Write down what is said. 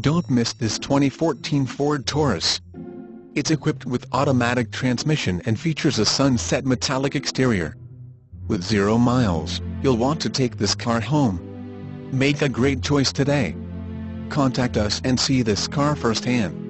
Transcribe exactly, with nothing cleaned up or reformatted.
Don't miss this twenty fourteen Ford Taurus. It's equipped with automatic transmission and features a sunset metallic exterior. With zero miles, you'll want to take this car home. Make a great choice today. Contact us and see this car firsthand.